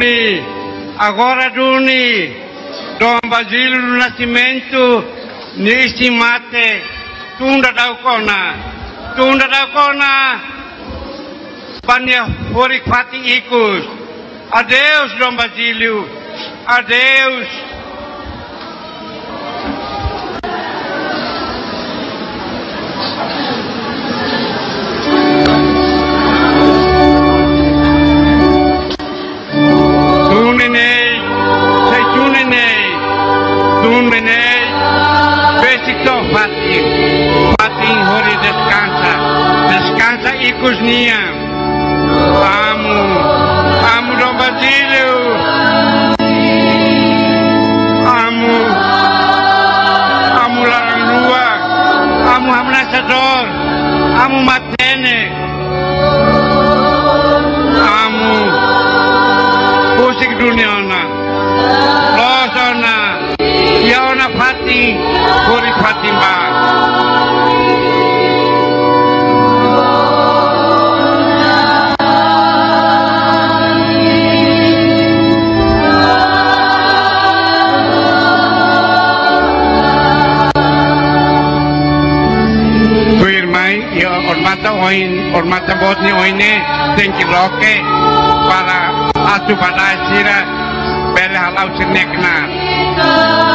Duni, agora Duni, Dom Basilio do Nascimento, neste mate, tunda da Pania Horifati Icos, adeus Dom Basilio, adeus. Cozinha, amo Dom Basilio, amo la rua, amo abraçador, amo matene, amo pusik duniana, losona, yaona fati, kori fatimba. Hormata botni oine tem que loque para a subadasira bela halau senekna.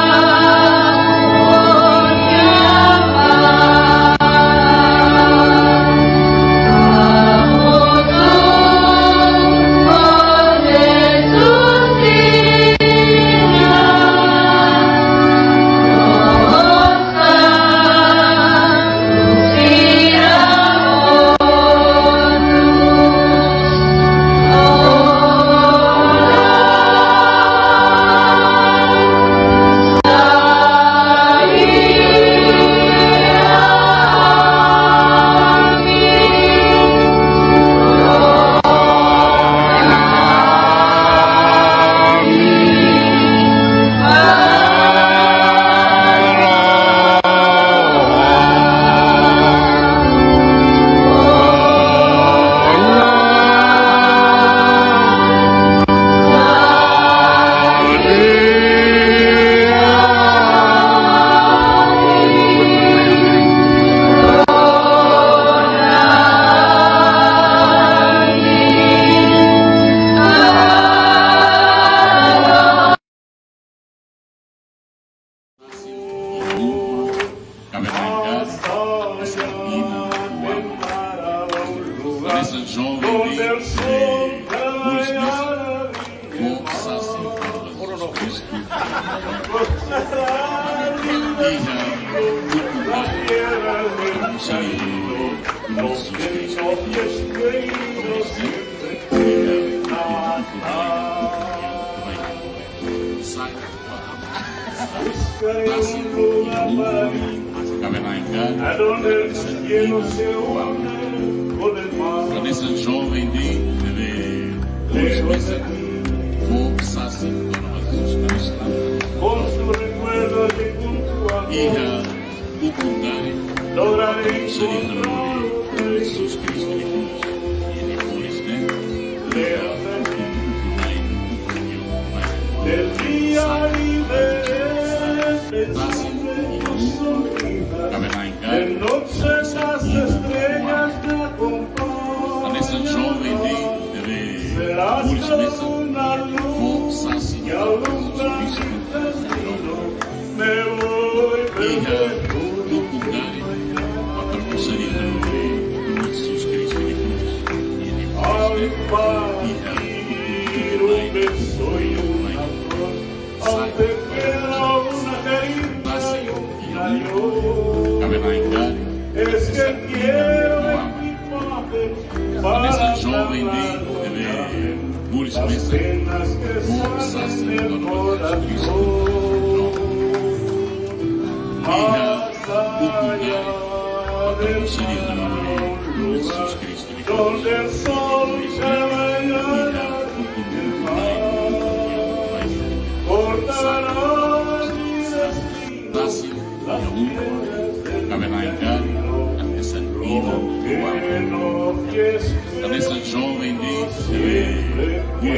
Cabeça jovem de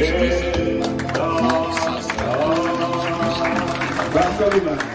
everybody.